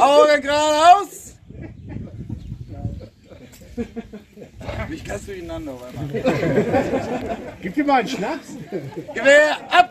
Augen geradeaus! Mich kannst du durcheinander auf einmal. Gib dir mal einen Schnaps. Gewehr ab!